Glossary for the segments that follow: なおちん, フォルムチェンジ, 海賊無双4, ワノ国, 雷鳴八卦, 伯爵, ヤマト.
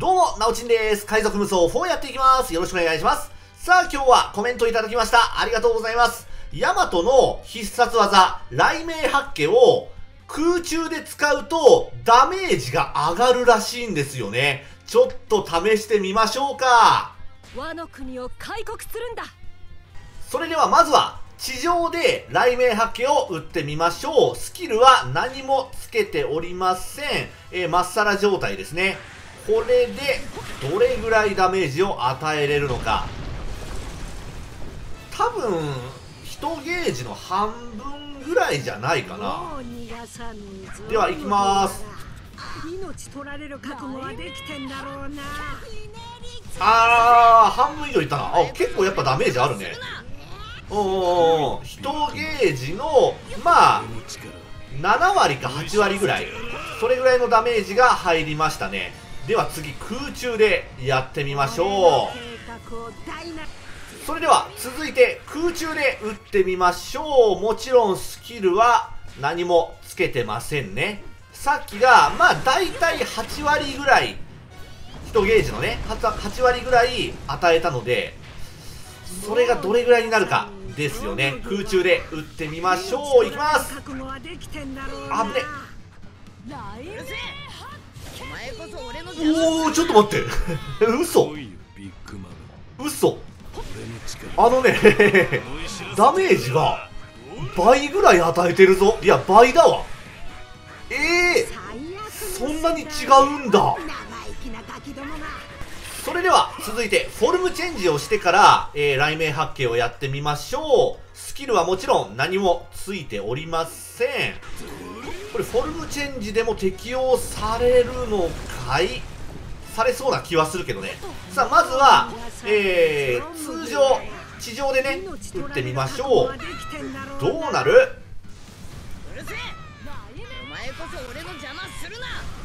どうも、なおちんです。海賊無双4やっていきます。よろしくお願いします。さあ、今日はコメントいただきました。ありがとうございます。ヤマトの必殺技、雷鳴八卦を空中で使うとダメージが上がるらしいんですよね。ちょっと試してみましょうか。ワノ国を開国するんだ。それではまずは地上で雷鳴八卦を打ってみましょう。スキルは何もつけておりません。まっさら状態ですね。これでどれぐらいダメージを与えれるのか。多分1ゲージの半分ぐらいじゃないかな。では行きます。あー、半分以上いったな。あ、結構やっぱダメージあるね。おー、1ゲージのまあ7割か8割ぐらい、それぐらいのダメージが入りましたね。では次、空中でやってみましょう。それでは続いて空中で打ってみましょう。もちろんスキルは何もつけてませんね。さっきがまあだいたい8割ぐらい、1ゲージのね8割ぐらい与えたので、それがどれぐらいになるかですよね。空中で打ってみましょう。いきます。あぶね。おお、ちょっと待って。嘘、嘘。あのねダメージが倍ぐらい与えてるぞ。いや、倍だわ。そんなに違うんだ。それでは続いてフォルムチェンジをしてから、雷鳴八卦をやってみましょう。スキルはもちろん何もついておりません。これフォルムチェンジでも適用されるのかい？されそうな気はするけどね。さあ、まずは、通常地上でね打ってみましょう。どうなる？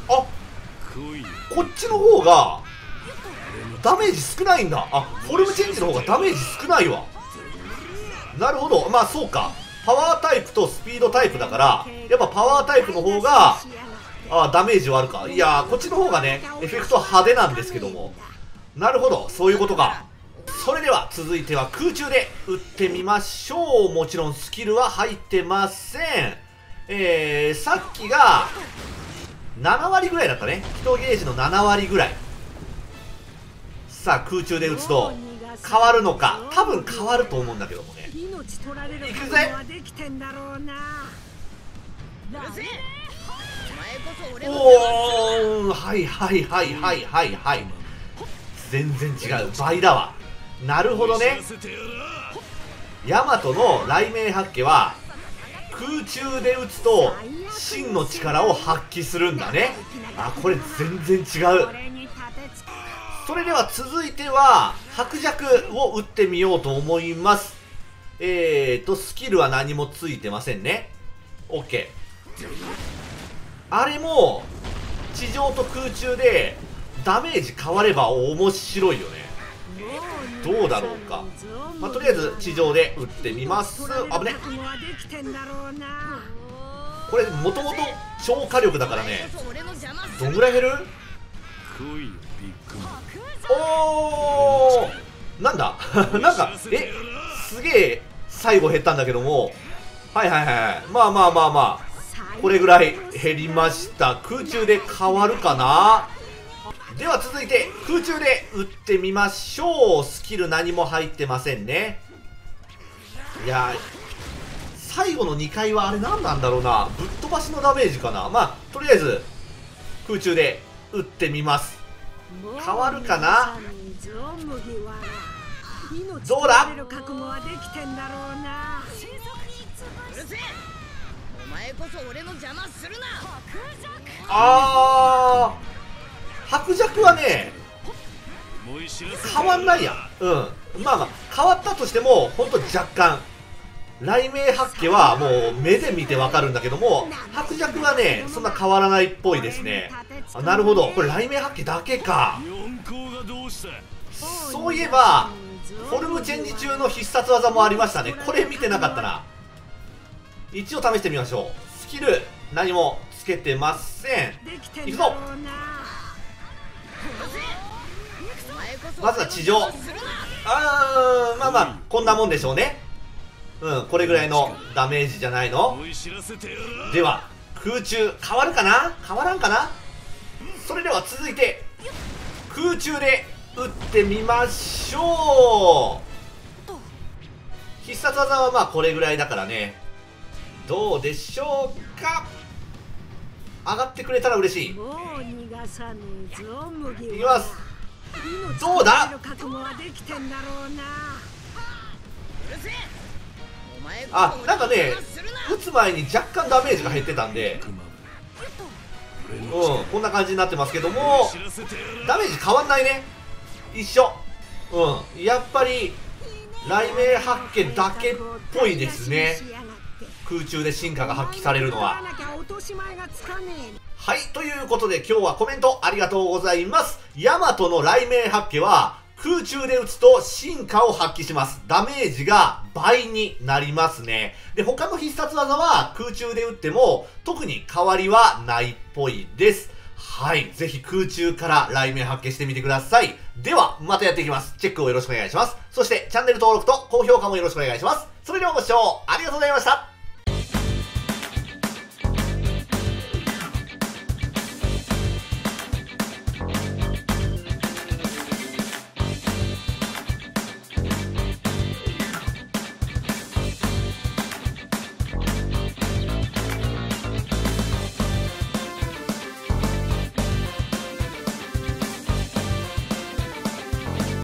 あ、こっちの方がダメージ少ないんだ。あ、フォルムチェンジの方がダメージ少ないわ。なるほど。まあそうか、パワータイプとスピードタイプだから、やっぱパワータイプの方がダメージはあるか。いやー、こっちの方がねエフェクト派手なんですけども。なるほど、そういうことか。それでは続いては空中で打ってみましょう。もちろんスキルは入ってません。さっきが7割ぐらいだったね。1ゲージの7割ぐらい。さあ、空中で打つと変わるのか。多分変わると思うんだけどもね。いくぜ。おお、はいはいはいはいはいはい。全然違う、倍だわ。なるほどね。ヤマトの雷鳴八卦は空中で打つと真の力を発揮するんだね。あ、これ全然違う。それでは続いては伯爵を打ってみようと思います。スキルは何もついてませんね。 OK。 あれも地上と空中でダメージ変われば面白いよね。どうだろうか。まあ、とりあえず地上で打ってみます。あぶね。これもともと超火力だからね。どんぐらい減る？おー、なんだなんかすげえ最後減ったんだけども。はいはいはい。まあまあまあまあ、これぐらい減りました。空中で変わるかな。では続いて空中で打ってみましょう。スキル何も入ってませんね。いや、最後の2回はあれ何なんだろうな。ぶっ飛ばしのダメージかな。まあとりあえず空中で打ってみます。変わるかな。どうだ。あー、伯爵はね変わんないや。うん、まあまあ変わったとしてもほんと若干。雷鳴八卦はもう目で見てわかるんだけども、伯爵はねそんな変わらないっぽいですね。あ、なるほど、これ雷鳴八卦だけか。そういえばフォルムチェンジ中の必殺技もありましたね。これ見てなかったな。一応試してみましょう。スキル何もつけてません。いくぞ。まずは地上。あー、まあまあこんなもんでしょうね。うん、これぐらいのダメージじゃないの。では空中変わるかな、変わらんかな。それでは続いて空中で打ってみましょう。必殺技はまあこれぐらいだからね。どうでしょうか。上がってくれたら嬉しい。いきます。どうだ。あ、なんかね、打つ前に若干ダメージが減ってたんで、うん、こんな感じになってますけども、ダメージ変わんないね。一緒。うん、やっぱり雷鳴発見だけっぽいですね、空中で進化が発揮されるのは。はい、ということで今日はコメントありがとうございます。ヤマトの雷鳴発見は空中で打つと進化を発揮します。ダメージが倍になりますね。で、他の必殺技は空中で打っても特に変わりはないっぽいです。はい。ぜひ空中から雷鳴発見してみてください。では、またやっていきます。チェックをよろしくお願いします。そしてチャンネル登録と高評価もよろしくお願いします。それではご視聴ありがとうございました。